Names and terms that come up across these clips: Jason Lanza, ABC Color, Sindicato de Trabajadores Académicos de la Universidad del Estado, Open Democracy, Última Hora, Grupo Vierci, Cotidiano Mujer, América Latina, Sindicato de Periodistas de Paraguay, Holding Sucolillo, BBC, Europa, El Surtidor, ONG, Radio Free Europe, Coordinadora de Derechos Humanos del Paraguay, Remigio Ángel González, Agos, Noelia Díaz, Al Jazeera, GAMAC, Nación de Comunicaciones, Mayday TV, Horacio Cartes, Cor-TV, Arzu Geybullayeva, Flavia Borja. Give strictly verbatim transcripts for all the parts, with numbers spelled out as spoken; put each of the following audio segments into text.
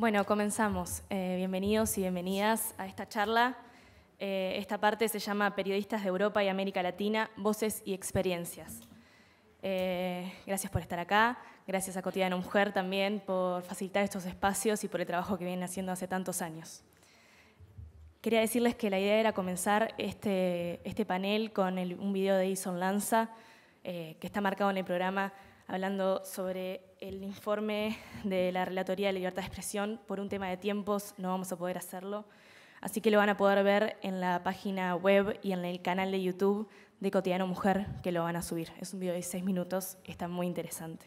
Bueno, comenzamos. Eh, bienvenidos y bienvenidas a esta charla. Eh, esta parte se llama Periodistas de Europa y América Latina, Voces y Experiencias. Eh, gracias por estar acá, gracias a Cotidiano Mujer también por facilitar estos espacios y por el trabajo que vienen haciendo hace tantos años. Quería decirles que la idea era comenzar este, este panel con el, un video de Jason Lanza, eh, que está marcado en el programa, hablando sobre el informe de la Relatoría de Libertad de Expresión. Por un tema de tiempos no vamos a poder hacerlo, así que lo van a poder ver en la página web y en el canal de YouTube de Cotidiano Mujer, que lo van a subir. Es un video de seis minutos, está muy interesante.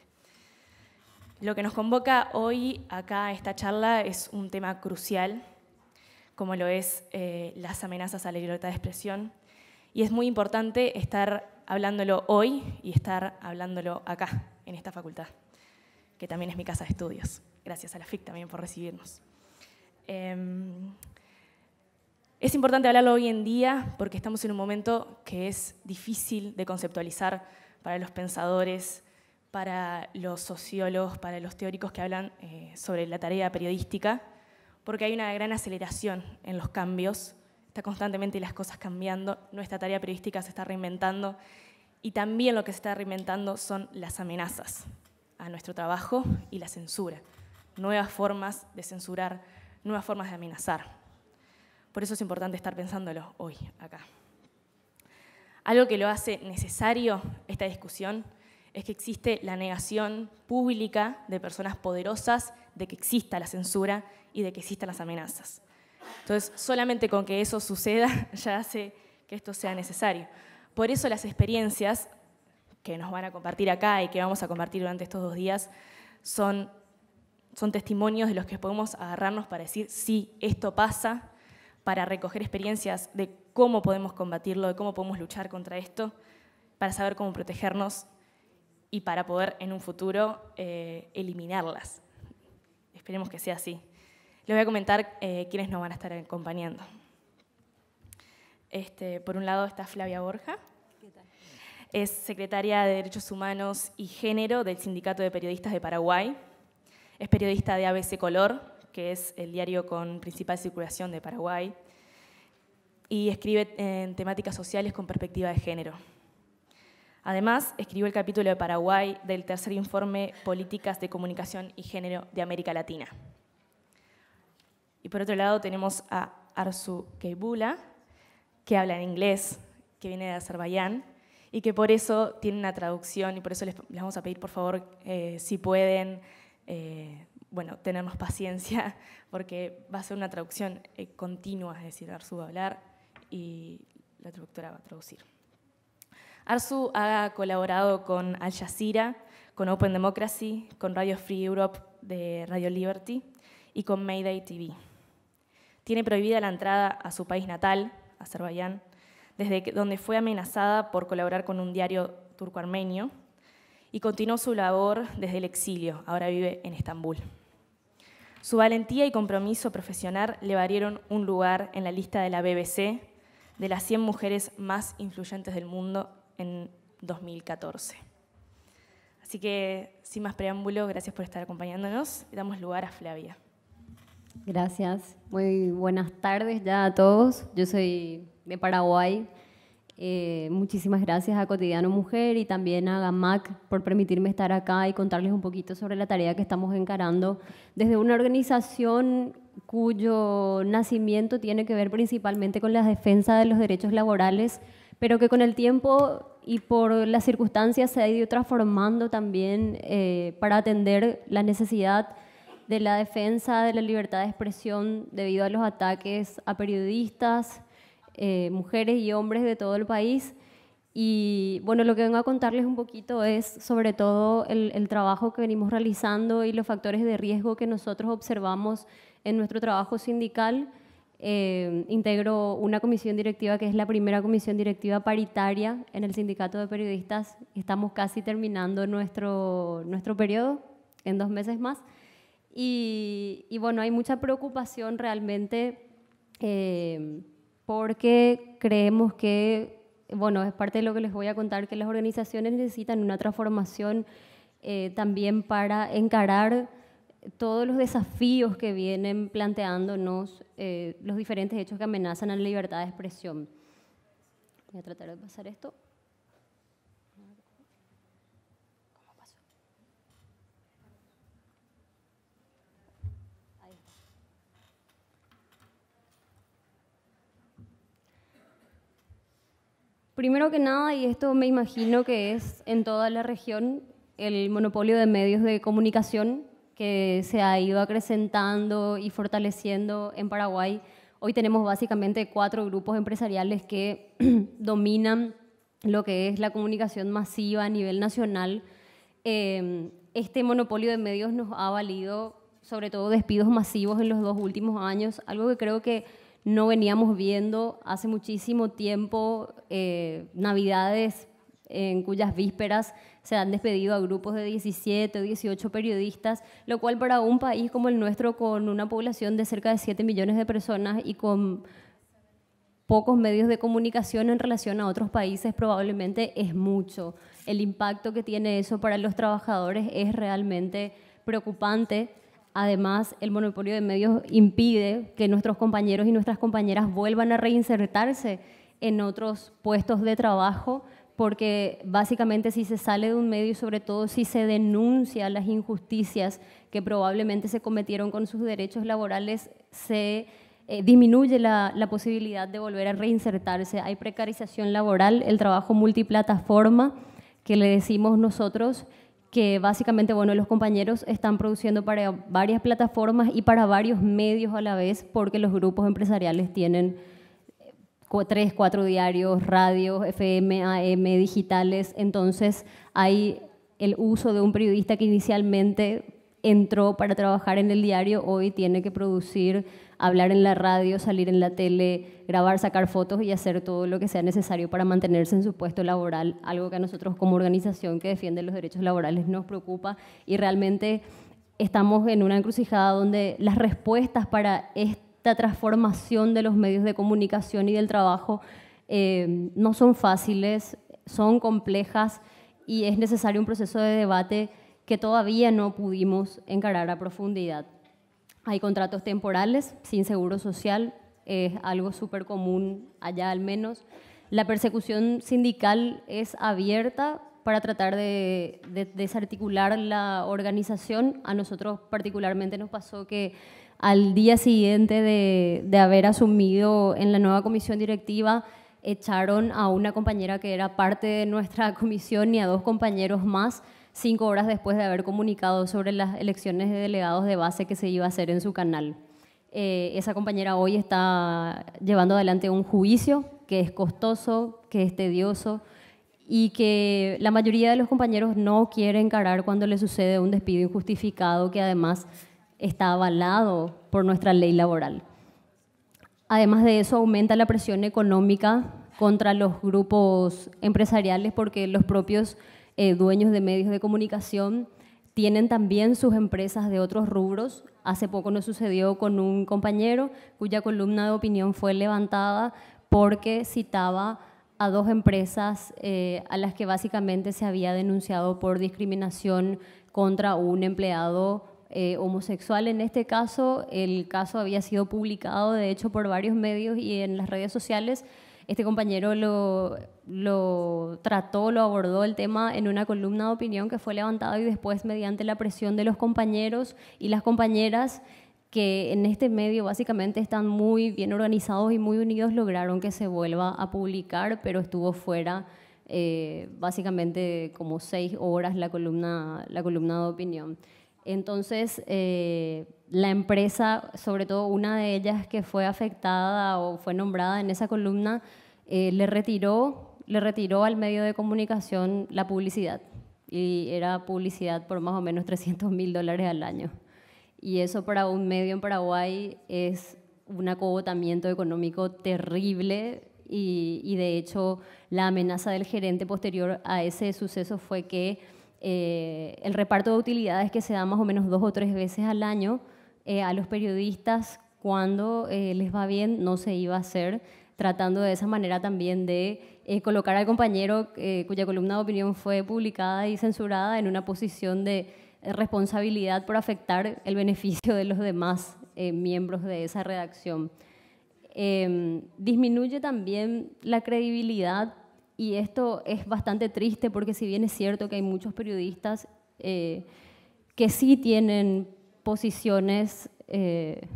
Lo que nos convoca hoy acá a esta charla es un tema crucial, como lo es eh, las amenazas a la libertad de expresión. Y es muy importante estar hablándolo hoy y estar hablándolo acá, en esta facultad, que también es mi casa de estudios. Gracias a la F I C también por recibirnos. Eh, es importante hablarlo hoy en día porque estamos en un momento que es difícil de conceptualizar para los pensadores, para los sociólogos, para los teóricos que hablan eh, sobre la tarea periodística, porque hay una gran aceleración en los cambios, está constantemente las cosas cambiando, nuestra tarea periodística se está reinventando y también lo que se está reinventando son las amenazas a nuestro trabajo y la censura, nuevas formas de censurar, nuevas formas de amenazar. Por eso es importante estar pensándolo hoy, acá. Algo que lo hace necesario esta discusión es que existe la negación pública de personas poderosas de que exista la censura y de que existan las amenazas. Entonces, solamente con que eso suceda ya hace que esto sea necesario. Por eso las experiencias que nos van a compartir acá y que vamos a compartir durante estos dos días son, son testimonios de los que podemos agarrarnos para decir, sí, esto pasa, para recoger experiencias de cómo podemos combatirlo, de cómo podemos luchar contra esto, para saber cómo protegernos y para poder en un futuro eh, eliminarlas. Esperemos que sea así. Les voy a comentar eh, quiénes nos van a estar acompañando. Este, por un lado está Flavia Borja. ¿Qué tal? Es secretaria de Derechos Humanos y Género del Sindicato de Periodistas de Paraguay. Es periodista de A B C Color, que es el diario con principal circulación de Paraguay. Y escribe en temáticas sociales con perspectiva de género. Además, escribió el capítulo de Paraguay del tercer informe Políticas de Comunicación y Género de América Latina. Y por otro lado tenemos a Arzu Geybullayeva, que habla en inglés, que viene de Azerbaiyán, y que por eso tiene una traducción, y por eso les, les vamos a pedir, por favor, eh, si pueden, eh, bueno, tenernos paciencia, porque va a ser una traducción eh, continua, es decir, Arzu va a hablar y la traductora va a traducir. Arzu ha colaborado con Al Jazeera, con Open Democracy, con Radio Free Europe de Radio Liberty y con Mayday T V. Tiene prohibida la entrada a su país natal, Azerbaiyán, desde donde fue amenazada por colaborar con un diario turco-armenio y continuó su labor desde el exilio, ahora vive en Estambul. Su valentía y compromiso profesional le valieron un lugar en la lista de la B B C de las cien mujeres más influyentes del mundo en dos mil catorce. Así que, sin más preámbulo, gracias por estar acompañándonos y damos lugar a Flavia. Gracias. Muy buenas tardes ya a todos. Yo soy de Paraguay. Eh, muchísimas gracias a Cotidiano Mujer y también a GAMAC por permitirme estar acá y contarles un poquito sobre la tarea que estamos encarando desde una organización cuyo nacimiento tiene que ver principalmente con la defensa de los derechos laborales, pero que con el tiempo y por las circunstancias se ha ido transformando también eh, para atender la necesidad de la defensa de la libertad de expresión debido a los ataques a periodistas, eh, mujeres y hombres de todo el país. Y bueno, lo que vengo a contarles un poquito es sobre todo el, el trabajo que venimos realizando y los factores de riesgo que nosotros observamos en nuestro trabajo sindical. Eh, integro una comisión directiva que es la primera comisión directiva paritaria en el Sindicato de Periodistas. Estamos casi terminando nuestro, nuestro periodo, en dos meses más. Y, y bueno, hay mucha preocupación realmente eh, porque creemos que, bueno, es parte de lo que les voy a contar, que las organizaciones necesitan una transformación eh, también para encarar todos los desafíos que vienen planteándonos eh, los diferentes hechos que amenazan a la libertad de expresión. Voy a tratar de pasar esto. ¿Cómo pasó? Ahí está. Primero que nada, y esto me imagino que es en toda la región, el monopolio de medios de comunicación que se ha ido acrecentando y fortaleciendo en Paraguay. Hoy tenemos básicamente cuatro grupos empresariales que dominan lo que es la comunicación masiva a nivel nacional. Eh, este monopolio de medios nos ha valido, sobre todo, despidos masivos en los dos últimos años, algo que creo que no veníamos viendo hace muchísimo tiempo, eh, navidades en cuyas vísperas se han despedido a grupos de diecisiete o dieciocho periodistas, lo cual para un país como el nuestro, con una población de cerca de siete millones de personas y con pocos medios de comunicación en relación a otros países, probablemente es mucho. El impacto que tiene eso para los trabajadores es realmente preocupante. Además, el monopolio de medios impide que nuestros compañeros y nuestras compañeras vuelvan a reinsertarse en otros puestos de trabajo, porque básicamente si se sale de un medio y sobre todo si se denuncia las injusticias que probablemente se cometieron con sus derechos laborales, se eh, disminuye la, la posibilidad de volver a reinsertarse. Hay precarización laboral, el trabajo multiplataforma, que le decimos nosotros, que básicamente, bueno, los compañeros están produciendo para varias plataformas y para varios medios a la vez, porque los grupos empresariales tienen tres, cuatro diarios, radios, F M, A M, digitales. Entonces hay el uso de un periodista que inicialmente entró para trabajar en el diario, hoy tiene que producir, hablar en la radio, salir en la tele, grabar, sacar fotos y hacer todo lo que sea necesario para mantenerse en su puesto laboral, algo que a nosotros como organización que defiende los derechos laborales nos preocupa, y realmente estamos en una encrucijada donde las respuestas para este esta transformación de los medios de comunicación y del trabajo eh, no son fáciles, son complejas, y es necesario un proceso de debate que todavía no pudimos encarar a profundidad. Hay contratos temporales sin seguro social, es algo súper común allá al menos. La persecución sindical es abierta para tratar de, de desarticular la organización. A nosotros particularmente nos pasó que al día siguiente de, de haber asumido en la nueva comisión directiva, echaron a una compañera que era parte de nuestra comisión y a dos compañeros más, cinco horas después de haber comunicado sobre las elecciones de delegados de base que se iba a hacer en su canal. Eh, esa compañera hoy está llevando adelante un juicio que es costoso, que es tedioso, y que la mayoría de los compañeros no quiere encarar cuando le sucede un despido injustificado que además está avalado por nuestra ley laboral. Además de eso, aumenta la presión económica contra los grupos empresariales, porque los propios eh, dueños de medios de comunicación tienen también sus empresas de otros rubros. Hace poco nos sucedió con un compañero cuya columna de opinión fue levantada porque citaba a dos empresas eh, a las que básicamente se había denunciado por discriminación contra un empleado Eh, homosexual. En este caso, el caso había sido publicado, de hecho, por varios medios y en las redes sociales. Este compañero lo, lo trató, lo abordó el tema en una columna de opinión que fue levantada, y después, mediante la presión de los compañeros y las compañeras, que en este medio básicamente están muy bien organizados y muy unidos, lograron que se vuelva a publicar, pero estuvo fuera eh, básicamente como seis horas la columna, la columna de opinión. Entonces, eh, la empresa, sobre todo una de ellas que fue afectada o fue nombrada en esa columna, eh, le retiró, le retiró al medio de comunicación la publicidad. Y era publicidad por más o menos trescientos mil dólares al año. Y eso para un medio en Paraguay es un acogotamiento económico terrible, y, y de hecho la amenaza del gerente posterior a ese suceso fue que Eh, el reparto de utilidades, que se da más o menos dos o tres veces al año eh, a los periodistas cuando eh, les va bien, no se iba a hacer, tratando de esa manera también de eh, colocar al compañero eh, cuya columna de opinión fue publicada y censurada en una posición de responsabilidad por afectar el beneficio de los demás eh, miembros de esa redacción. Eh, disminuye también la credibilidad, y esto es bastante triste porque si bien es cierto que hay muchos periodistas eh, que sí tienen posiciones, eh,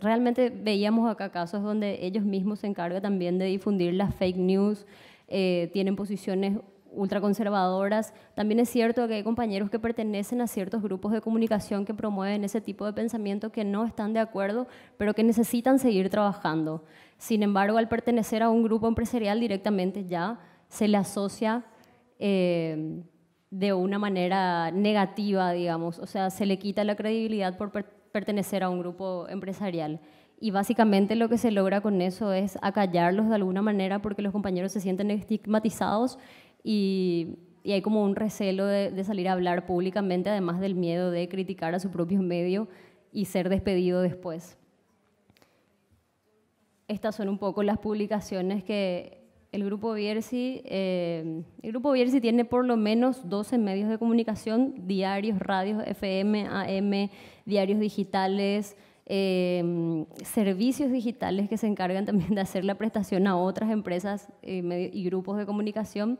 realmente veíamos acá casos donde ellos mismos se encargan también de difundir las fake news, eh, tienen posiciones ultraconservadoras. También es cierto que hay compañeros que pertenecen a ciertos grupos de comunicación que promueven ese tipo de pensamiento, que no están de acuerdo, pero que necesitan seguir trabajando. Sin embargo, al pertenecer a un grupo empresarial directamente ya se le asocia eh, de una manera negativa, digamos, o sea, se le quita la credibilidad por per pertenecer a un grupo empresarial. Y básicamente lo que se logra con eso es acallarlos de alguna manera porque los compañeros se sienten estigmatizados y, y hay como un recelo de, de salir a hablar públicamente, además del miedo de criticar a su propio medio y ser despedido después. Estas son un poco las publicaciones que el Grupo Vierci, eh, el Grupo Vierci tiene por lo menos doce medios de comunicación, diarios, radios, F M, A M, diarios digitales, eh, servicios digitales que se encargan también de hacer la prestación a otras empresas y, y grupos de comunicación.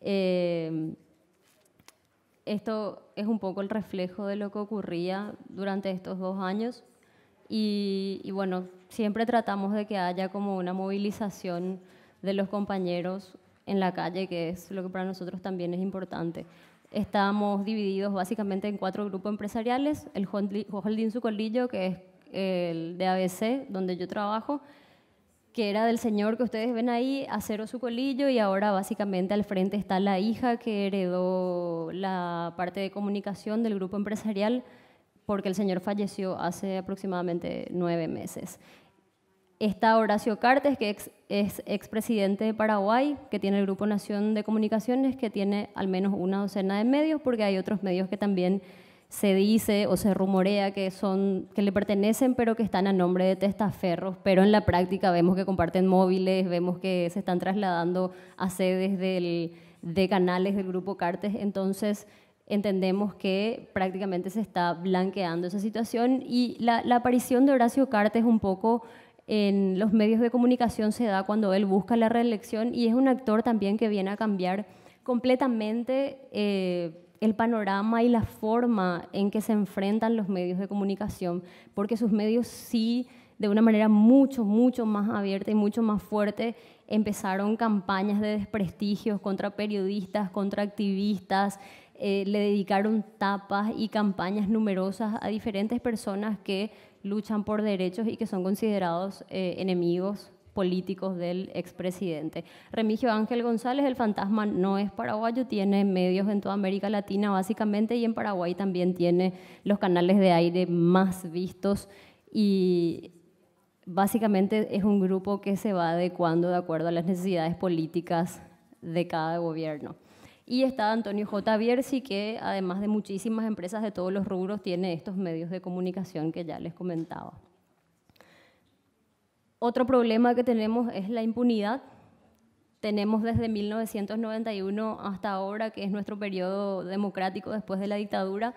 Eh, esto es un poco el reflejo de lo que ocurría durante estos dos años. Y, y bueno, siempre tratamos de que haya como una movilización de los compañeros en la calle, que es lo que para nosotros también es importante. Estamos divididos básicamente en cuatro grupos empresariales: el Holding Sucolillo, que es el de A B C, donde yo trabajo, que era del señor que ustedes ven ahí, Acero Sucolillo, y ahora básicamente al frente está la hija que heredó la parte de comunicación del grupo empresarial, porque el señor falleció hace aproximadamente nueve meses. Está Horacio Cartes, que ex, es expresidente de Paraguay, que tiene el Grupo Nación de Comunicaciones, que tiene al menos una docena de medios, porque hay otros medios que también se dice o se rumorea que, son, que le pertenecen, pero que están a nombre de testaferros, pero en la práctica vemos que comparten móviles, vemos que se están trasladando a sedes del, de canales del Grupo Cartes, entonces entendemos que prácticamente se está blanqueando esa situación, y la, la aparición de Horacio Cartes un poco en los medios de comunicación se da cuando él busca la reelección, y es un actor también que viene a cambiar completamente eh, el panorama y la forma en que se enfrentan los medios de comunicación, porque sus medios sí, de una manera mucho, mucho más abierta y mucho más fuerte, empezaron campañas de desprestigios contra periodistas, contra activistas, Eh, le dedicaron tapas y campañas numerosas a diferentes personas que luchan por derechos y que son considerados eh, enemigos políticos del expresidente. Remigio Ángel González, el fantasma, no es paraguayo, tiene medios en toda América Latina básicamente, y en Paraguay también tiene los canales de aire más vistos, y básicamente es un grupo que se va adecuando de acuerdo a las necesidades políticas de cada gobierno. Y está Antonio J. Vierci, que además de muchísimas empresas de todos los rubros, tiene estos medios de comunicación que ya les comentaba. Otro problema que tenemos es la impunidad. Tenemos desde mil novecientos noventa y uno hasta ahora, que es nuestro periodo democrático después de la dictadura,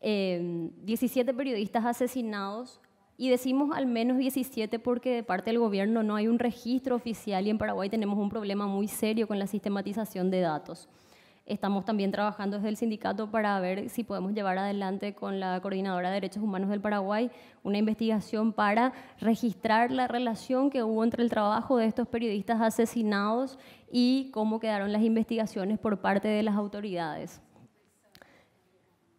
eh, diecisiete periodistas asesinados. Y decimos al menos diecisiete porque de parte del gobierno no hay un registro oficial, y en Paraguay tenemos un problema muy serio con la sistematización de datos. Estamos también trabajando desde el sindicato para ver si podemos llevar adelante con la Coordinadora de Derechos Humanos del Paraguay una investigación para registrar la relación que hubo entre el trabajo de estos periodistas asesinados y cómo quedaron las investigaciones por parte de las autoridades.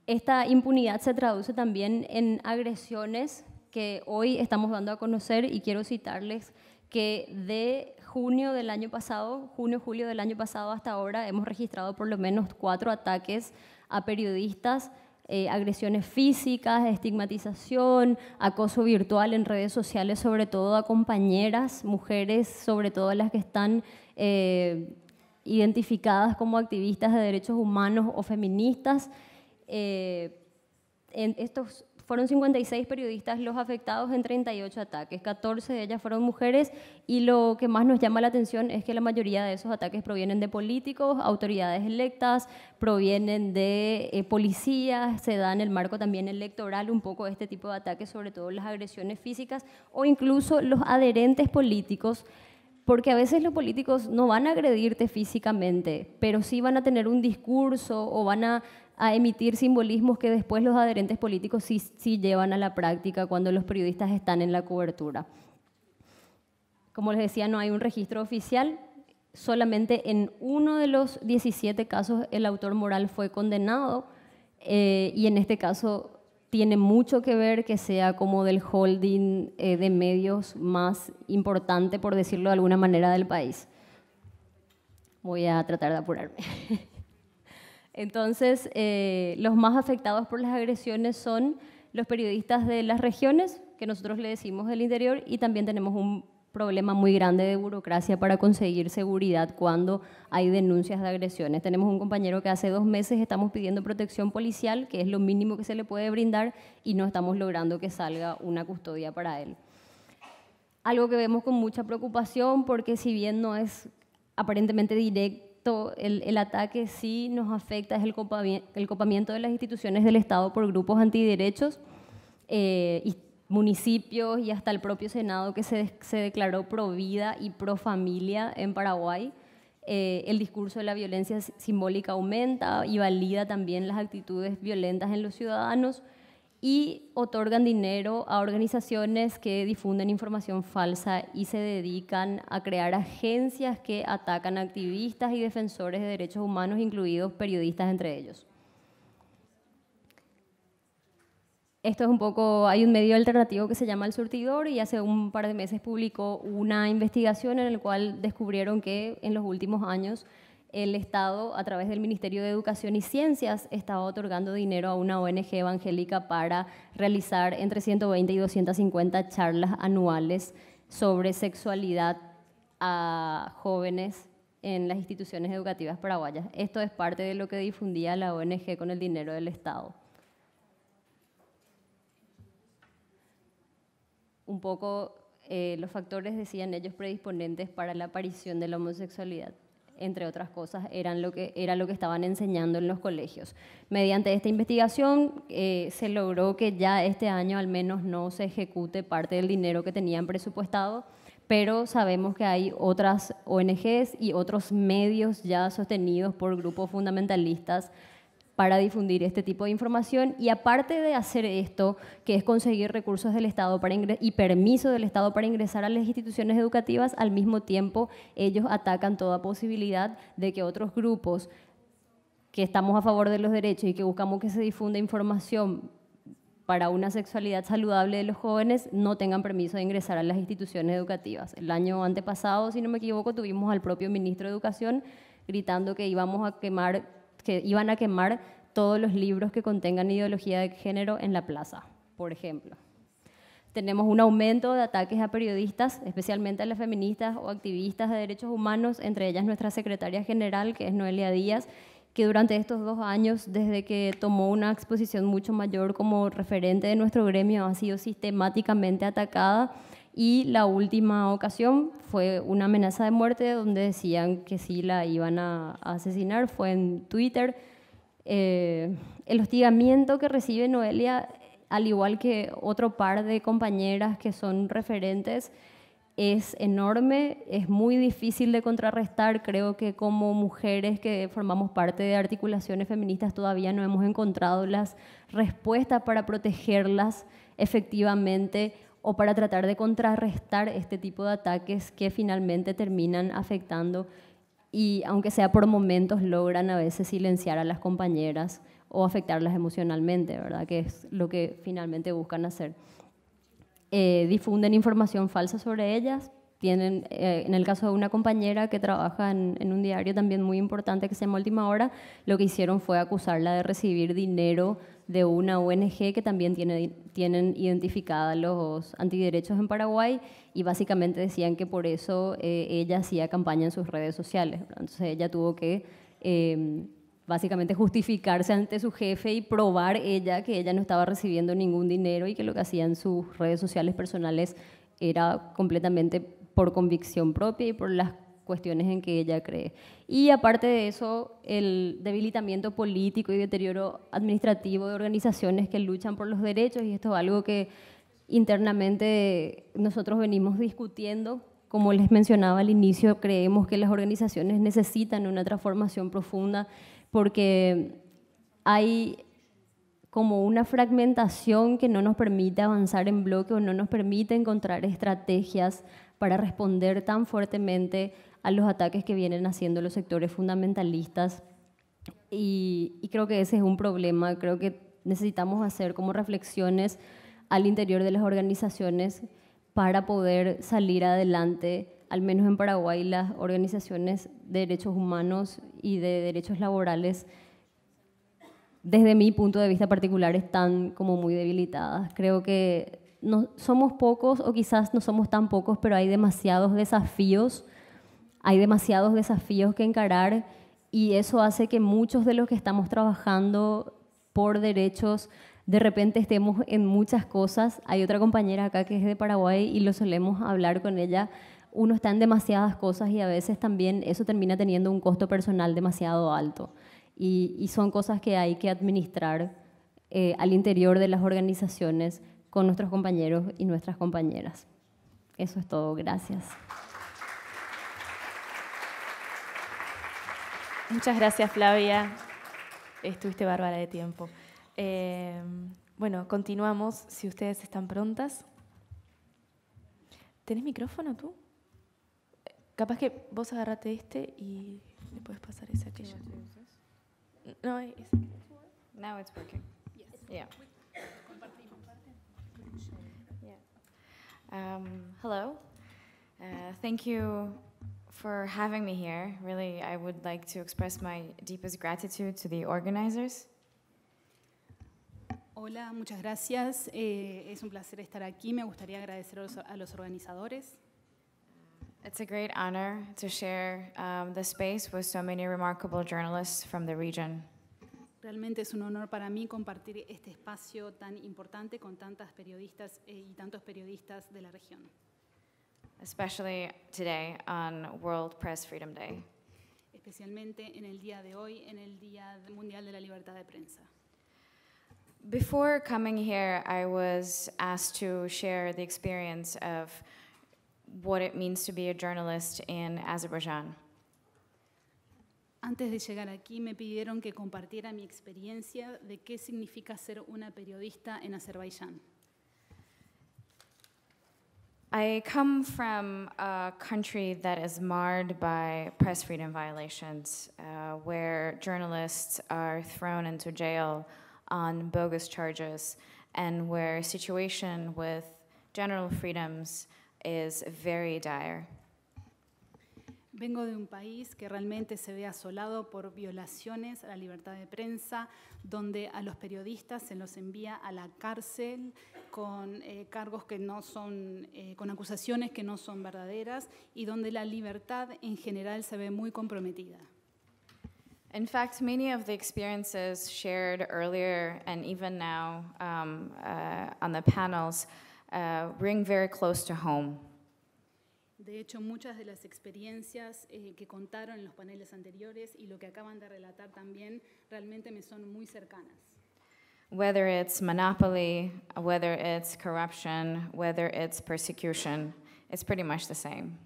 Esta impunidad se traduce también en agresiones que hoy estamos dando a conocer, y quiero citarles que de junio del año pasado, junio, julio del año pasado hasta ahora, hemos registrado por lo menos cuatro ataques a periodistas, eh, agresiones físicas, estigmatización, acoso virtual en redes sociales, sobre todo a compañeras, mujeres, sobre todo las que están eh, identificadas como activistas de derechos humanos o feministas. Eh, en estos Fueron cincuenta y seis periodistas los afectados en treinta y ocho ataques, catorce de ellas fueron mujeres, y lo que más nos llama la atención es que la mayoría de esos ataques provienen de políticos, autoridades electas, provienen de eh, policías, se da en el marco también electoral un poco este tipo de ataques, sobre todo las agresiones físicas o incluso los adherentes políticos, porque a veces los políticos no van a agredirte físicamente, pero sí van a tener un discurso o van a a emitir simbolismos que después los adherentes políticos sí, sí llevan a la práctica cuando los periodistas están en la cobertura. Como les decía, no hay un registro oficial, solamente en uno de los diecisiete casos el autor moral fue condenado, eh, y en este caso tiene mucho que ver que sea como del holding eh, de medios más importante, por decirlo de alguna manera, del país. Voy a tratar de apurarme. Entonces, eh, los más afectados por las agresiones son los periodistas de las regiones, que nosotros le decimos del interior, y también tenemos un problema muy grande de burocracia para conseguir seguridad cuando hay denuncias de agresiones. Tenemos un compañero que hace dos meses estamos pidiendo protección policial, que es lo mínimo que se le puede brindar, y no estamos logrando que salga una custodia para él. Algo que vemos con mucha preocupación, porque si bien no es aparentemente directo, El, el ataque sí nos afecta, es el, copami- el copamiento de las instituciones del Estado por grupos antiderechos, eh, y municipios y hasta el propio Senado, que se, se declaró pro vida y pro familia en Paraguay. Eh, el discurso de la violencia simbólica aumenta y valida también las actitudes violentas en los ciudadanos, y otorgan dinero a organizaciones que difunden información falsa y se dedican a crear agencias que atacan a activistas y defensores de derechos humanos, incluidos periodistas entre ellos. Esto es un poco, hay un medio alternativo que se llama El Surtidor, y hace un par de meses publicó una investigación en la cual descubrieron que en los últimos años el Estado, a través del Ministerio de Educación y Ciencias, estaba otorgando dinero a una O N G evangélica para realizar entre ciento veinte y doscientas cincuenta charlas anuales sobre sexualidad a jóvenes en las instituciones educativas paraguayas. Esto es parte de lo que difundía la O N G con el dinero del Estado. Un poco eh, los factores, decían ellos, predisponentes para la aparición de la homosexualidad, entre otras cosas, eran lo que, era lo que estaban enseñando en los colegios. Mediante esta investigación eh, se logró que ya este año al menos no se ejecute parte del dinero que tenían presupuestado, pero sabemos que hay otras O N Ges y otros medios ya sostenidos por grupos fundamentalistas para difundir este tipo de información, y aparte de hacer esto, que es conseguir recursos del Estado para y permiso del Estado para ingresar a las instituciones educativas, al mismo tiempo ellos atacan toda posibilidad de que otros grupos que estamos a favor de los derechos y que buscamos que se difunda información para una sexualidad saludable de los jóvenes no tengan permiso de ingresar a las instituciones educativas. El año antepasado, si no me equivoco, tuvimos al propio ministro de Educación gritando que íbamos a quemar que iban a quemar todos los libros que contengan ideología de género en la plaza, por ejemplo. Tenemos un aumento de ataques a periodistas, especialmente a las feministas o activistas de derechos humanos, entre ellas nuestra secretaria general, que es Noelia Díaz, que durante estos dos años, desde que tomó una exposición mucho mayor como referente de nuestro gremio, ha sido sistemáticamente atacada, y la última ocasión fue una amenaza de muerte donde decían que sí la iban a asesinar, fue en Twitter. Eh, el hostigamiento que recibe Noelia, al igual que otro par de compañeras que son referentes, es enorme, es muy difícil de contrarrestar. Creo que como mujeres que formamos parte de articulaciones feministas todavía no hemos encontrado las respuestas para protegerlas efectivamente o para tratar de contrarrestar este tipo de ataques que finalmente terminan afectando y, aunque sea por momentos, logran a veces silenciar a las compañeras o afectarlas emocionalmente, ¿verdad? Que es lo que finalmente buscan hacer. Eh, difunden información falsa sobre ellas. Tienen, eh, en el caso de una compañera que trabaja en, en un diario también muy importante que se llama Última Hora, lo que hicieron fue acusarla de recibir dinero de una O N G que también tiene, tienen identificada los antiderechos en Paraguay, y básicamente decían que por eso eh, ella hacía campaña en sus redes sociales, ¿verdad? Entonces ella tuvo que eh, básicamente justificarse ante su jefe y probar ella que ella no estaba recibiendo ningún dinero y que lo que hacía en sus redes sociales personales era completamente por convicción propia y por las cuestiones en que ella cree. Y aparte de eso, el debilitamiento político y deterioro administrativo de organizaciones que luchan por los derechos, y esto es algo que internamente nosotros venimos discutiendo. Como les mencionaba al inicio, creemos que las organizaciones necesitan una transformación profunda porque hay como una fragmentación que no nos permite avanzar en bloque o no nos permite encontrar estrategias para responder tan fuertemente a los ataques que vienen haciendo los sectores fundamentalistas. Y, y creo que ese es un problema. Creo que necesitamos hacer como reflexiones al interior de las organizaciones para poder salir adelante, al menos en Paraguay, las organizaciones de derechos humanos y de derechos laborales, desde mi punto de vista particular, están como muy debilitadas. Creo que no, somos pocos, o quizás no somos tan pocos, pero hay demasiados desafíos, hay demasiados desafíos que encarar, y eso hace que muchos de los que estamos trabajando por derechos de repente estemos en muchas cosas. Hay otra compañera acá que es de Paraguay y lo solemos hablar con ella. Uno está en demasiadas cosas y a veces también eso termina teniendo un costo personal demasiado alto. Y, y son cosas que hay que administrar eh, al interior de las organizaciones con nuestros compañeros y nuestras compañeras. Eso es todo. Gracias. Muchas gracias, Flavia. Estuviste bárbara de tiempo. Eh, bueno, continuamos, si ustedes están prontas. ¿Tenés micrófono tú? Capaz que vos agarrate este y le puedes pasar ese a aquello. No, es... Now it's working. Yes. Yeah. Yeah. Um, hello. Uh, thank you for having me here. Really, I would like to express my deepest gratitude to the organizers. Hola, muchas gracias. Eh, es un placer estar aquí. Me gustaría agradecer a los, a los organizadores. It's a great honor to share um, the space with so many remarkable journalists from the region. Realmente es un honor para mí compartir este espacio tan importante con tantas periodistas eh, y tantos periodistas de la región. Especially today on World Press Freedom Day. Especialmente en el día de hoy, en el Día Mundial de la Libertad de Prensa. Before coming here, I was asked to share the experience of what it means to be a journalist in Azerbaijan. Antes de llegar aquí, me pidieron que compartiera mi experiencia de qué significa ser una periodista en Azerbaiyán. I come from a country that is marred by press freedom violations, uh, where journalists are thrown into jail on bogus charges, and where situation with general freedoms is very dire. Vengo de un país que realmente se ve asolado por violaciones a la libertad de prensa, donde a los periodistas se los envía a la cárcel con eh, cargos que no son, eh, con acusaciones que no son verdaderas, y donde la libertad en general se ve muy comprometida. In fact, many of the experiences shared earlier and even now um, uh, on the panels uh, ring very close to home. De hecho, muchas de las experiencias eh, que contaron en los paneles anteriores y lo que acaban de relatar también realmente me son muy cercanas. Whether it's monopoly, whether it's corruption, whether it's persecution, it's pretty much the same.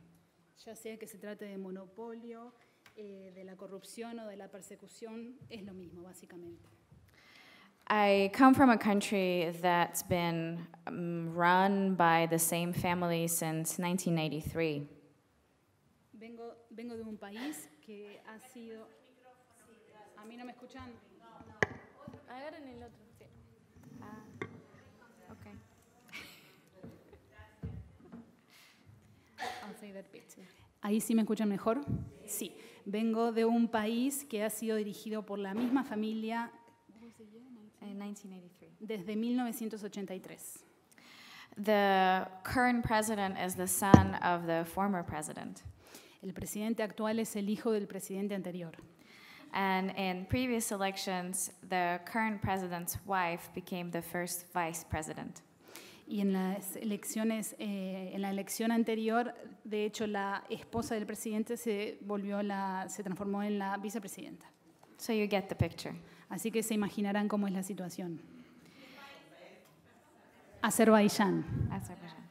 Ya sea que se trate de monopolio, Eh, de la corrupción o de la persecución, es lo mismo, básicamente. I come from a country that's been um, run by the same family since nineteen eighty-three. Vengo, vengo de un país que ha sido... ¿A mí no me escuchan? Agarren el otro. Sí. Ah, okay. I'll say that bit. ¿Ahí sí me escuchan mejor? Sí. Vengo de un país que ha sido dirigido por la misma familia desde mil novecientos ochenta y tres. The current president is the son of the former president. El presidente actual es el hijo del presidente anterior. And in previous elections, the current president's wife became the first vice president. Y en las elecciones, eh, en la elección anterior, de hecho, la esposa del presidente se volvió la, se transformó en la vicepresidenta. So you get the picture. Así que se imaginarán cómo es la situación. Azerbaiyán. Azerbaiyán.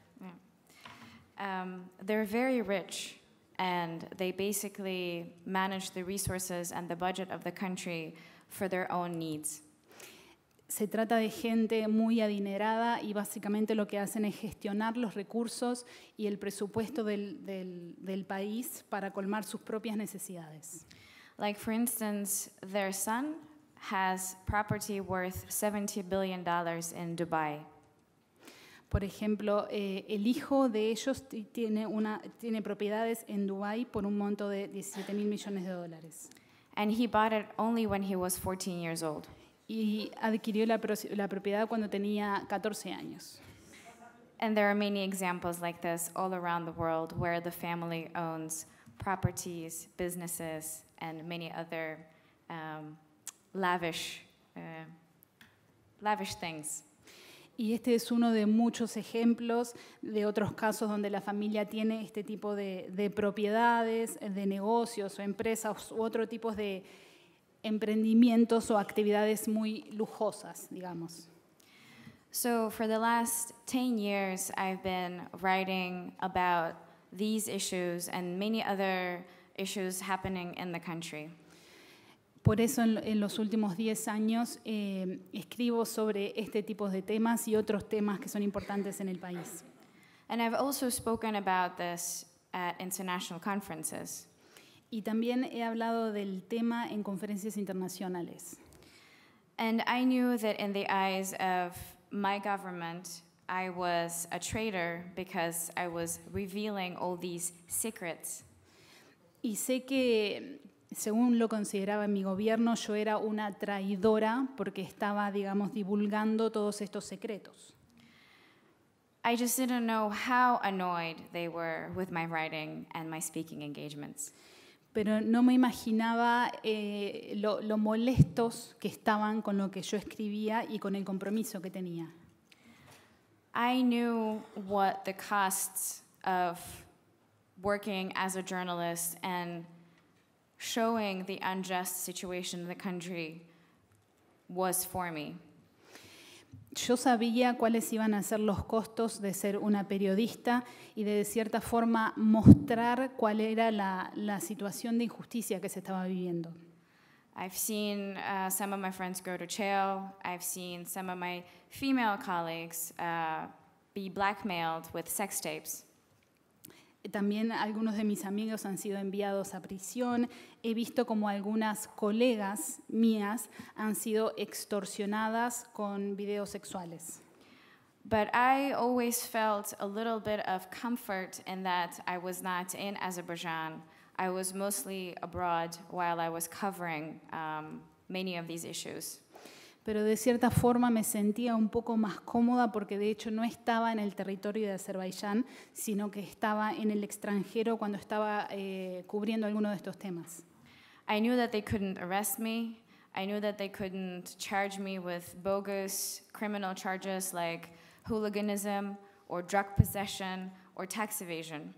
Yeah. Um, they're very rich, and they basically manage the resources and the budget of the country for their own needs. Se trata de gente muy adinerada y básicamente lo que hacen es gestionar los recursos y el presupuesto del, del, del país para colmar sus propias necesidades. Like for instance, their son has property worth seventy billion dollars in Dubai. Por ejemplo, eh, el hijo de ellos tiene una tiene propiedades en Dubai por un monto de diecisiete mil millones de dólares. And he bought it only when he was fourteen years old. Y adquirió la, la propiedad cuando tenía catorce años. And there are many examples like this all around the world where the family owns properties, businesses, and many other um, lavish, uh, lavish things. Y este es uno de muchos ejemplos de otros casos donde la familia tiene este tipo de, de propiedades, de negocios o empresas u otro tipo de emprendimientos o actividades muy lujosas, digamos. So for the last ten years I've been writing about these issues and many other issues happening in the country. Por eso en, en los últimos diez años eh, escribo sobre este tipo de temas y otros temas que son importantes en el país. And I've also spoken about this at international conferences. Y también he hablado del tema en conferencias internacionales. And I knew that in the eyes of my government, I was a traitor because I was revealing all these secrets. Y sé que, según lo consideraba mi gobierno, yo era una traidora porque estaba, digamos, divulgando todos estos secretos. I just didn't know how annoyed they were with my writing and my speaking engagements. Pero no me imaginaba eh, lo, lo molestos que estaban con lo que yo escribía y con el compromiso que tenía. I knew what the costs of working as a journalist and showing the unjust situation in the country was for me. Yo sabía cuáles iban a ser los costos de ser una periodista y de, de cierta forma mostrar cuál era la, la situación de injusticia que se estaba viviendo. I've seen uh, some of my friends go to jail. I've seen some of my female colleagues uh, be blackmailed with sex tapes. También algunos de mis amigos han sido enviados a prisión. He visto como algunas colegas mías han sido extorsionadas con videos sexuales. But I always felt a little bit of comfort in that I was not in Azerbaijan. I was mostly abroad while I was covering um, many of these issues. Pero de cierta forma me sentía un poco más cómoda porque de hecho no estaba en el territorio de Azerbaiyán, sino que estaba en el extranjero cuando estaba eh, cubriendo alguno de estos temas. I knew that they couldn't arrest me. I knew that they couldn't charge me with bogus criminal charges like hooliganism or drug possession or tax evasion.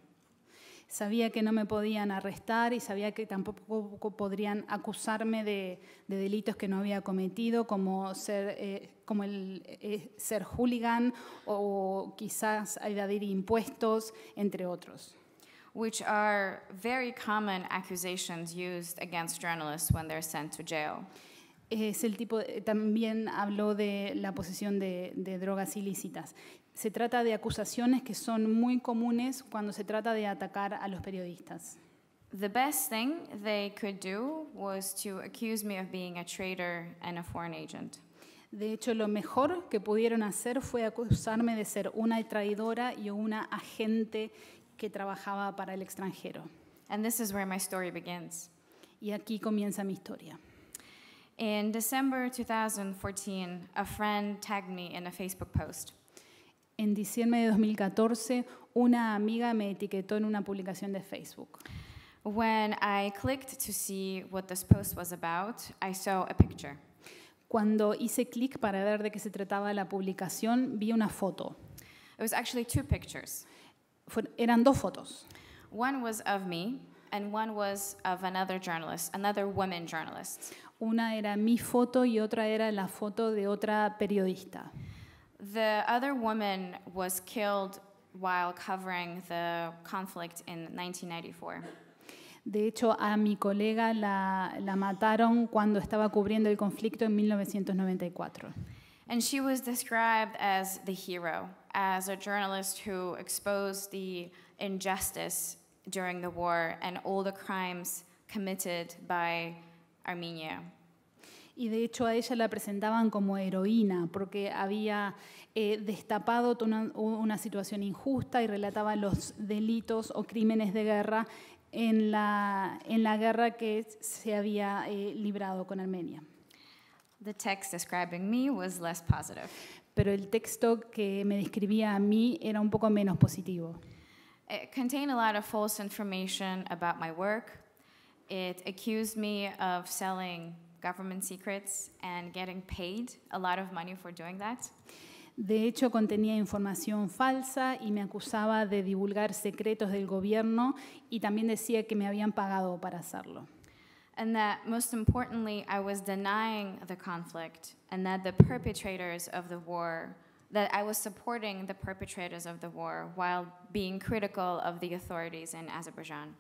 Sabía que no me podían arrestar y sabía que tampoco podrían acusarme de, de delitos que no había cometido, como ser, eh, como el, eh, ser hooligan o quizás evadir impuestos, entre otros. Which are very common accusations used against journalists when they're sent to jail. Es el tipo de, también habló de la posesión de, de drogas ilícitas. Se trata de acusaciones que son muy comunes cuando se trata de atacar a los periodistas. The best thing they could do was to accuse me of being a traitor and a foreign agent. De hecho, lo mejor que pudieron hacer fue acusarme de ser una traidora y una agente que trabajaba para el extranjero. And this is where my story begins. Y aquí comienza mi historia. In December two thousand fourteen, a friend tagged me in a Facebook post. En diciembre de dos mil catorce, una amiga me etiquetó en una publicación de Facebook. When I clicked to see what this post was about, I saw a picture. Cuando hice clic para ver de qué se trataba la publicación, vi una foto. It was actually two pictures. Fueron, eran dos fotos. One was of me, and one was of another journalist, another woman journalist. Una era mi foto y otra era la foto de otra periodista. The other woman was killed while covering the conflict in nineteen ninety-four. De hecho, a mi colega la, la mataron cuando estaba cubriendo el conflicto en mil novecientos noventa y cuatro. And she was described as the hero, as a journalist who exposed the injustice during the war and all the crimes committed by Armenia. Y de hecho a ella la presentaban como heroína porque había eh, destapado una, una situación injusta y relataba los delitos o crímenes de guerra en la, en la guerra que se había eh, librado con Armenia. The text describing me was less positive. Pero el texto que me describía a mí era un poco menos positivo. It contained a lot of false information about my work. It accused me of selling government secrets and getting paid a lot of money for doing that. De hecho, contenía información falsa y me acusaba de divulgar secretos del gobierno y también decía que me habían pagado para hacerlo. And that, most importantly, I was denying the conflict and that the perpetrators of the war, that I was supporting the perpetrators of the war while being critical of the authorities in Azerbaijan.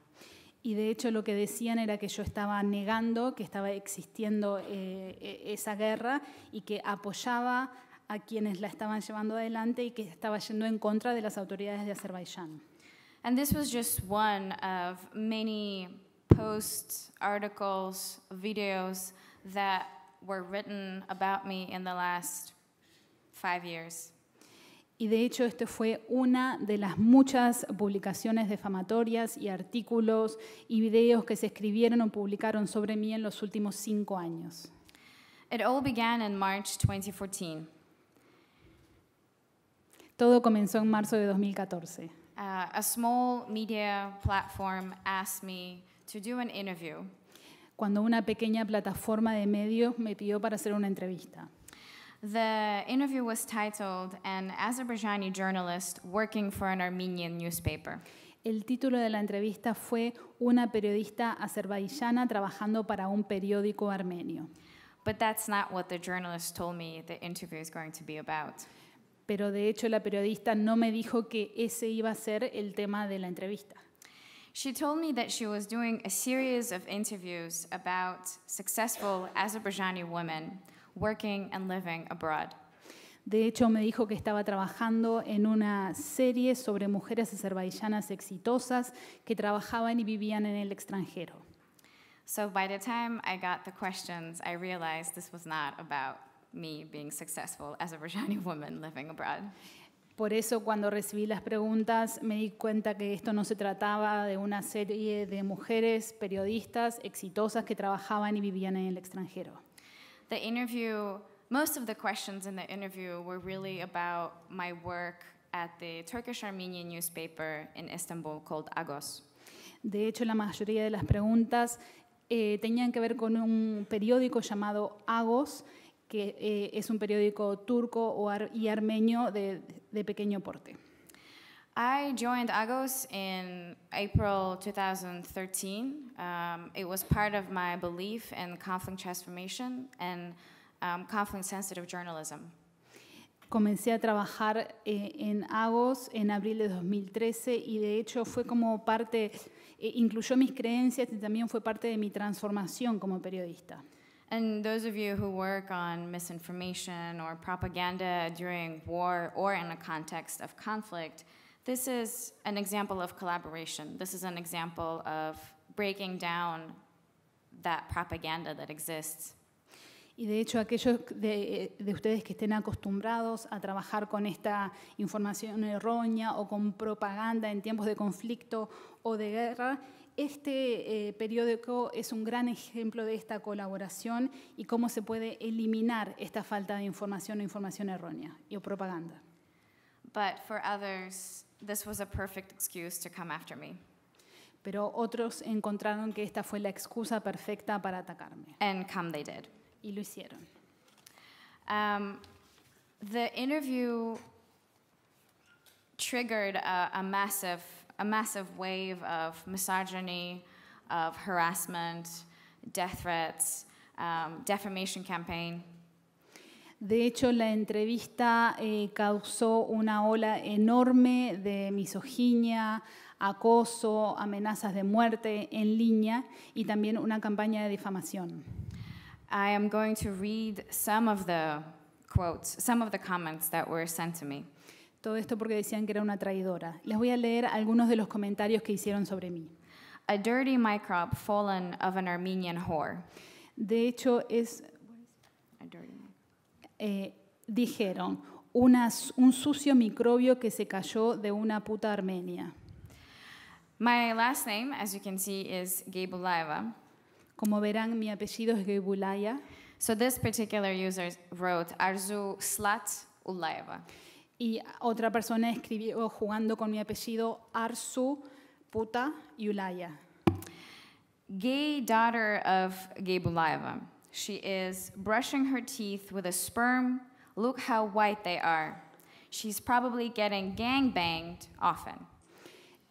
Y de hecho lo que decían era que yo estaba negando que estaba existiendo eh, esa guerra y que apoyaba a quienes la estaban llevando adelante y que estaba yendo en contra de las autoridades de Azerbaiyán. And this was just one of many posts, articles, videos that were written about me in the last five years. Y de hecho, esto fue una de las muchas publicaciones defamatorias y artículos y videos que se escribieron o publicaron sobre mí en los últimos cinco años. It all began in March twenty fourteen. Todo comenzó en marzo de dos mil catorce. Uh, a small media platform asked me to do an interview. Cuando una pequeña plataforma de medios me pidió para hacer una entrevista. The interview was titled "An Azerbaijani Journalist Working for an Armenian Newspaper." El título de la entrevista fue "Una periodista azerbaiyana trabajando para un periódico armenio." But that's not what the journalist told me the interview is going to be about. Pero de hecho la periodista no me dijo que ese iba a ser el tema de la entrevista. She told me that she was doing a series of interviews about successful Azerbaijani women working and living abroad. De hecho, me dijo que estaba trabajando en una serie sobre mujeres azerbaiyanas exitosas que trabajaban y vivían en el extranjero. So by the time I got the questions, I realized this was not about me being successful Azerbaijani woman living abroad. Por eso, cuando recibí las preguntas, me di cuenta que esto no se trataba de una serie de mujeres periodistas exitosas que trabajaban y vivían en el extranjero. The interview, most of the questions in the interview were really about my work at the Turkish-Armenian newspaper in Istanbul called Agos. De hecho, la mayoría de las preguntas eh, tenían que ver con un periódico llamado Agos, que eh, es un periódico turco o ar y armenio de, de pequeño porte. I joined Agos in April two thousand thirteen. Um, it was part of my belief in conflict transformation and um, conflict-sensitive journalism. Comencé a trabajar eh, en Agos en abril de dos mil trece y de hecho fue como parte, eh, incluyó mis creencias y también fue parte de mi transformación como periodista. And those of you who work on misinformation or propaganda during war or in a context of conflict, this is an example of collaboration. This is an example of breaking down that propaganda that exists. Y de hecho, aquellos de, de ustedes que estén acostumbrados a trabajar con esta información errónea o con propaganda en tiempos de conflicto o de guerra, este eh, periódico es un gran ejemplo de esta colaboración y cómo se puede eliminar esta falta de información o información errónea y o propaganda. But for others, this was a perfect excuse to come after me. pero otros encontraron que esta fue la excusa perfecta para atacarme. And come they did. Y lo hicieron. Um, the interview triggered a, a massive, a massive wave of misogyny, of harassment, death threats, um, defamation campaign. De hecho, la entrevista eh, causó una ola enorme de misoginia, acoso, amenazas de muerte en línea y también una campaña de difamación. I am going to read some of the quotes, some of the comments that were sent to me. Todo esto porque decían que era una traidora. Les voy a leer algunos de los comentarios que hicieron sobre mí. A dirty microbe fallen of an Armenian whore. De hecho, es a dirty Eh, dijeron, una, un sucio microbio que se cayó de una puta armenia. My last name, as you can see, is Geybullayeva. Como verán, mi apellido es Geybullayeva. So this particular user wrote Arzu Geybullayeva. Y otra persona escribió jugando con mi apellido Arzu puta Geybullayeva. Gay daughter of Geybullayeva. She is brushing her teeth with a sperm. Look how white they are. She's probably getting gangbanged often.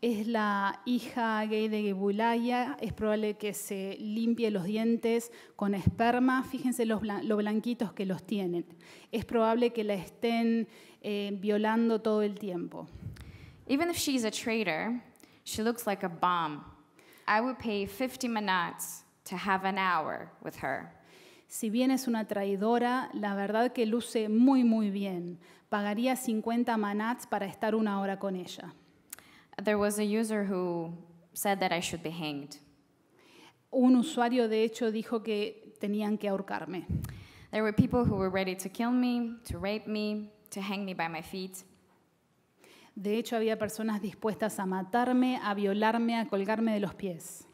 Es la hija gay de Geybullayeva. Es probable que se limpie los dientes con esperma. Fíjense los blan- lo blanquitos que los tienen. Es probable que la estén eh, violando todo el tiempo. Even if she's a traitor, she looks like a bomb. I would pay fifty manats to have an hour with her. Si bien es una traidora, la verdad que luce muy, muy bien. Pagaría cincuenta manats para estar una hora con ella. There was a user who said that I should be hanged. Un usuario, de hecho, dijo que tenían que ahorcarme. There were people who were ready to kill me, to rape me, to hang me by my feet. De hecho, había personas dispuestas a matarme, a violarme, a colgarme de los pies.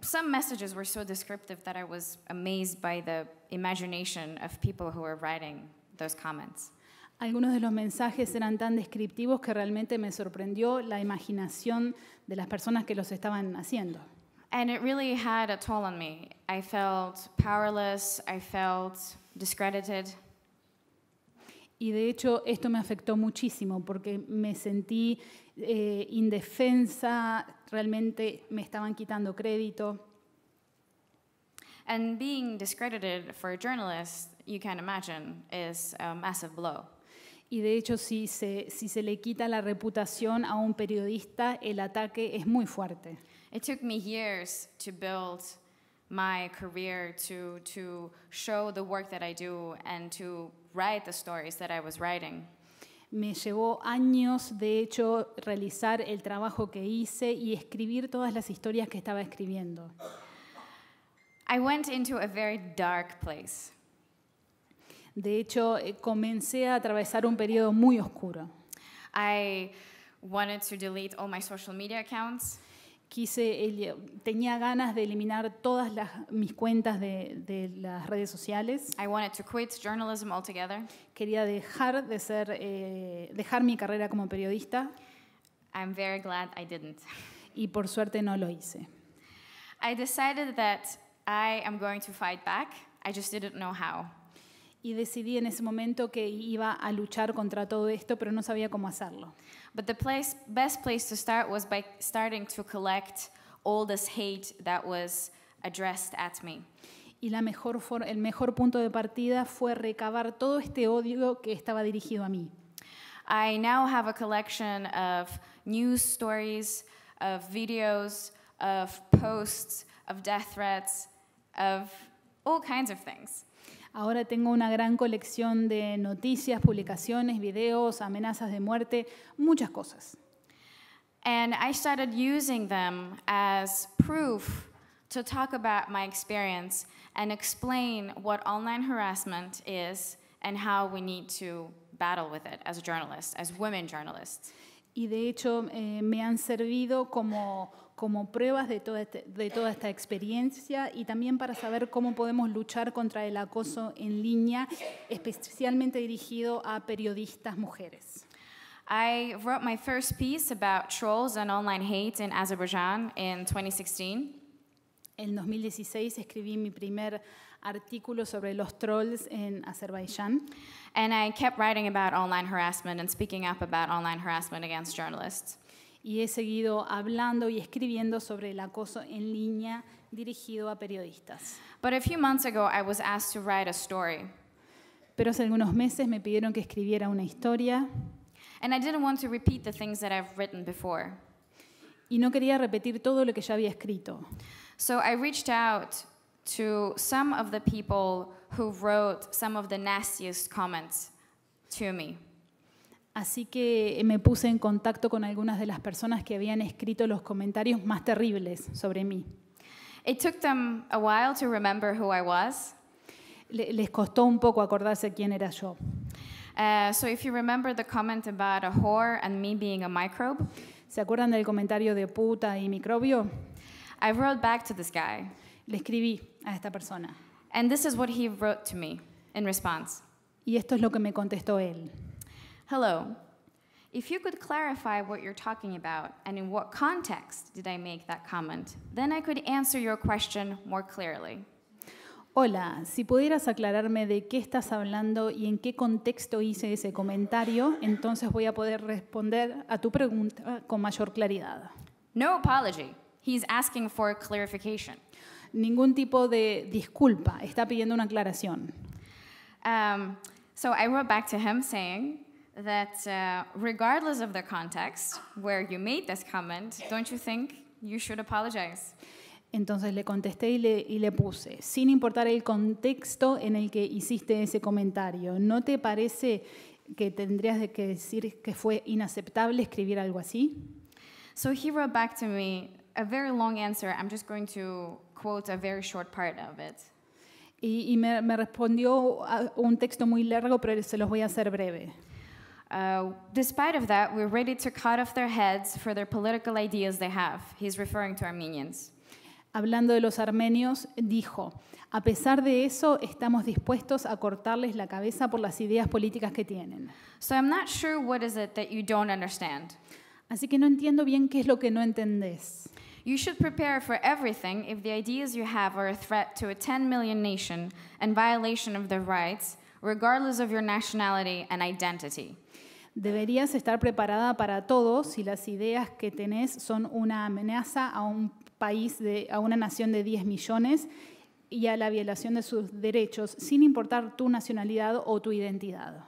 Some messages were so descriptive that I was amazed by the imagination of people who were writing those comments. Algunos de los mensajes eran tan descriptivos que realmente me sorprendió la imaginación de las personas que los estaban haciendo. And it really had a toll on me. I felt powerless, I felt discredited. Y de hecho esto me afectó muchísimo porque me sentí eh, indefensa, realmente me estaban quitando crédito. And being discredited for a journalist, you can imagine, is a massive blow. Y de hecho si se, si se le quita la reputación a un periodista, el ataque es muy fuerte. It took me years to build my career, to, to show the work that I do and to write the stories that I was writing. Me llevó años, de hecho, realizar el trabajo que hice y escribir todas las historias que estaba escribiendo. I went into a very dark place. De hecho, comencé a atravesar un periodo muy oscuro. I wanted to delete all my social media accounts. Quise, tenía ganas de eliminar todas las, mis cuentas de, de las redes sociales. I wanted to quit journalism altogether. Quería dejar de ser, eh, dejar mi carrera como periodista. I'm very glad I didn't. Y por suerte no lo hice. I decided that I am going to fight back. I just didn't know how. Y decidí en ese momento que iba a luchar contra todo esto, pero no sabía cómo hacerlo. But the place, best place to start was by starting to collect all this hate that was addressed at me. Y la mejor for, el mejor punto de partida fue recabar todo este odio que estaba dirigido a mí. I now have a collection of news stories, of videos, of posts, of death threats, of all kinds of things. Ahora tengo una gran colección de noticias, publicaciones, videos, amenazas de muerte, muchas cosas. And I started using them as proof to talk about my experience and explain what online harassment is and how we need to battle with it as journalists, as women journalists. Y de hecho eh, me han servido como, como pruebas de toda, este, de toda esta experiencia y también para saber cómo podemos luchar contra el acoso en línea, especialmente dirigido a periodistas mujeres. I wrote my first piece about trolls and online hate in Azerbaijan in twenty sixteen. En dos mil dieciséis escribí mi primer artículo sobre los trolls en Azerbaiyán. And I kept writing about online harassment and speaking up about online harassment against journalists. Y he seguido hablando y escribiendo sobre el acoso en línea dirigido a periodistas. But a few months ago I was asked to write a story. Pero hace algunos meses me pidieron que escribiera una historia. And I didn't want to repeat the things that I've written before. Y no quería repetir todo lo que ya había escrito. So I reached out to some of the people who wrote some of the nastiest comments to me. Así que me puse en contacto con algunas de las personas que habían escrito los comentarios más terribles sobre mí. It took them a while to remember who I was. Le, les costó un poco acordarse quién era yo. Uh, so if you remember the comment about a whore and me being a microbe. ¿Se acuerdan del comentario de puta y microbio? I wrote back to this guy. Le escribí a esta persona. And this is what he wrote to me in response. Y esto es lo que me contestó él. Hello. If you could clarify what you're talking about and in what context did I make that comment, then I could answer your question more clearly. Hola, si pudieras aclararme de qué estás hablando y en qué contexto hice ese comentario, entonces voy a poder responder a tu pregunta con mayor claridad. No apology. He's asking for clarification. Ningún tipo de disculpa. Está pidiendo una aclaración. Um, so I wrote back to him saying that uh, regardless of the context where you made this comment, don't you think you should apologize? Entonces le contesté y le, y le puse, sin importar el contexto en el que hiciste ese comentario, ¿no te parece que tendrías que decir que fue inaceptable escribir algo así? So he wrote back to me a very long answer. I'm just going to quote a very short part of it. Y, y me, me respondió un texto muy largo, pero se los voy a hacer breve. Uh, despite of that, we're ready to cut off their heads for their political ideas they have. He's referring to Armenians. Hablando de los armenios, dijo, a pesar de eso, estamos dispuestos a cortarles la cabeza por las ideas políticas que tienen. So I'm not sure what is it that you don't understand. Así que no entiendo bien qué es lo que no entendés. You should prepare for everything if the ideas you have are a threat to a ten million nation and violation of their rights, regardless of your nationality and identity. Deberías estar preparada para todo si las ideas que tenés son una amenaza a un país, de, a una nación de diez millones y a la violación de sus derechos, sin importar tu nacionalidad o tu identidad.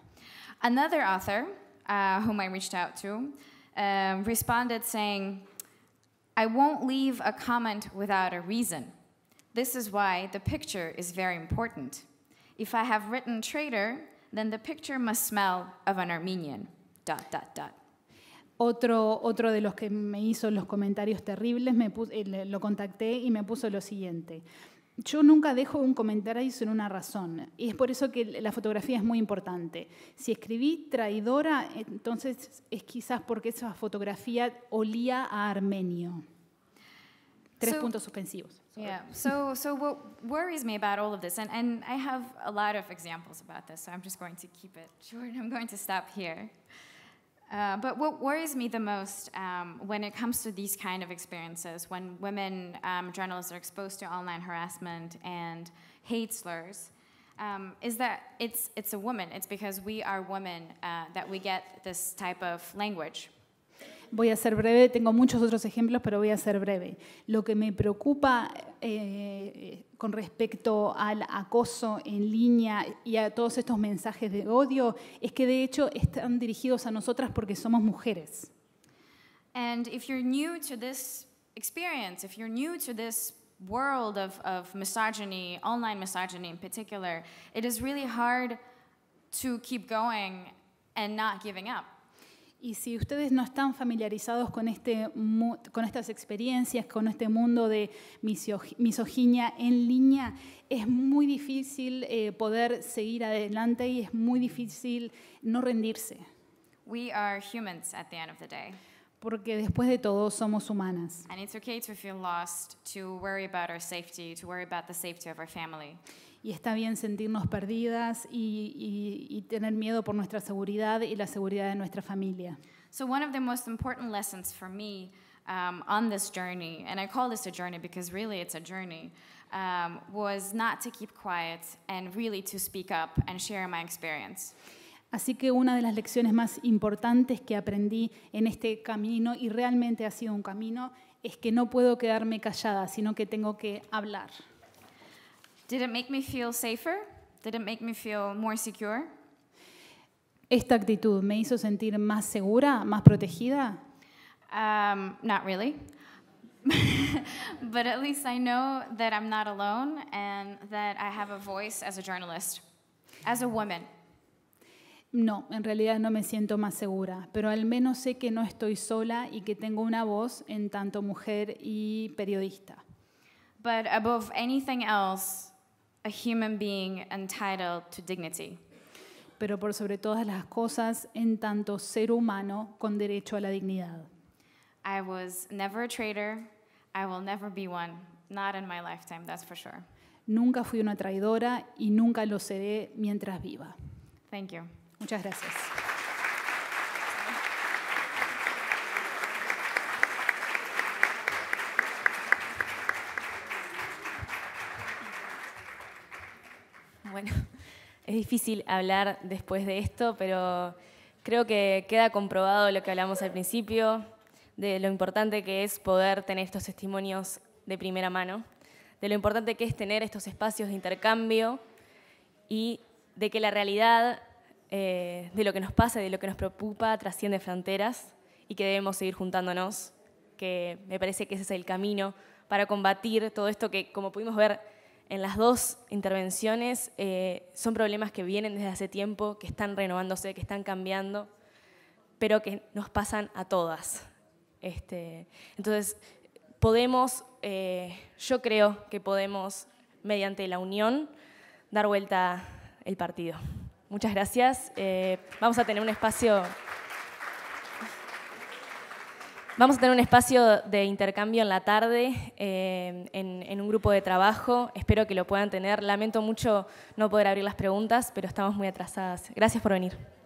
Another author, uh, whom I reached out to, um, responded saying, I won't leave a comment without a reason. This is why the picture is very important. If I have written traitor, then the picture must smell of an Armenian, dot, dot, dot. Otro, otro de los que me hizo los comentarios terribles, me puso, eh, lo contacté y me puso lo siguiente. Yo nunca dejo un comentario sin una razón, y es por eso que la fotografía es muy importante. Si escribí traidora, entonces es quizás porque esa fotografía olía a armenio. Tres so, puntos suspensivos. Yeah. So, so what worries me about all of this, and, and I have a lot of examples about this, so I'm just going to keep it short. I'm going to stop here. Uh, but what worries me the most um, when it comes to these kind of experiences, when women um, journalists are exposed to online harassment and hate slurs, um, is that it's, it's a woman. It's because we are women uh, that we get this type of language. Voy a ser breve. Tengo muchos otros ejemplos, pero voy a ser breve. Lo que me preocupa eh, con respecto al acoso en línea y a todos estos mensajes de odio es que, de hecho, están dirigidos a nosotras porque somos mujeres. And if you're new to this experience, if you're new to this world of, of misogyny, online misogyny in particular, it is really hard to keep going and not giving up. Y si ustedes no están familiarizados con, este, con estas experiencias, con este mundo de misoginia en línea, es muy difícil eh, poder seguir adelante y es muy difícil no rendirse. We are humans at the end of the day. Porque después de todo somos humanas. And it's okay to feel lost, to worry about our safety, to worry about the safety of our family. y está bien sentirnos perdidas y, y, y tener miedo por nuestra seguridad y la seguridad de nuestra familia. So one of the most important lessons for me um, on this journey, and I call this a journey because really it's a journey, um, was not to keep quiet and really to speak up and share my experience. Así que una de las lecciones más importantes que aprendí en este camino, y realmente ha sido un camino, es que no puedo quedarme callada, sino que tengo que hablar. Did it make me feel safer? Did it make me feel more secure? Esta actitud me hizo sentir más segura, más protegida. Um, not really. But at least I know that I'm not alone and that I have a voice as a journalist, as a woman. No, en realidad no me siento más segura, pero al menos sé que no estoy sola y que tengo una voz en tanto mujer y periodista. But above anything else, a human being entitled to dignity. Pero por sobre todas las cosas, en tanto ser humano con derecho a la dignidad. I was never a traitor. I will never be one. Not in my lifetime, that's for sure. Nunca fui una traidora y nunca lo seré mientras viva. Thank you. Muchas gracias. Bueno, es difícil hablar después de esto, pero creo que queda comprobado lo que hablamos al principio, de lo importante que es poder tener estos testimonios de primera mano, de lo importante que es tener estos espacios de intercambio y de que la realidad Eh, de lo que nos pasa y de lo que nos preocupa trasciende fronteras y que debemos seguir juntándonos, que me parece que ese es el camino para combatir todo esto que, como pudimos ver en las dos intervenciones, eh, son problemas que vienen desde hace tiempo, que están renovándose, que están cambiando, pero que nos pasan a todas. Este, entonces, podemos, eh, yo creo que podemos, mediante la unión, dar vuelta el partido. Muchas gracias. Eh, vamos a tener un espacio. Vamos a tener un espacio de intercambio en la tarde, eh, en, en un grupo de trabajo. Espero que lo puedan tener. Lamento mucho no poder abrir las preguntas, pero estamos muy atrasadas. Gracias por venir.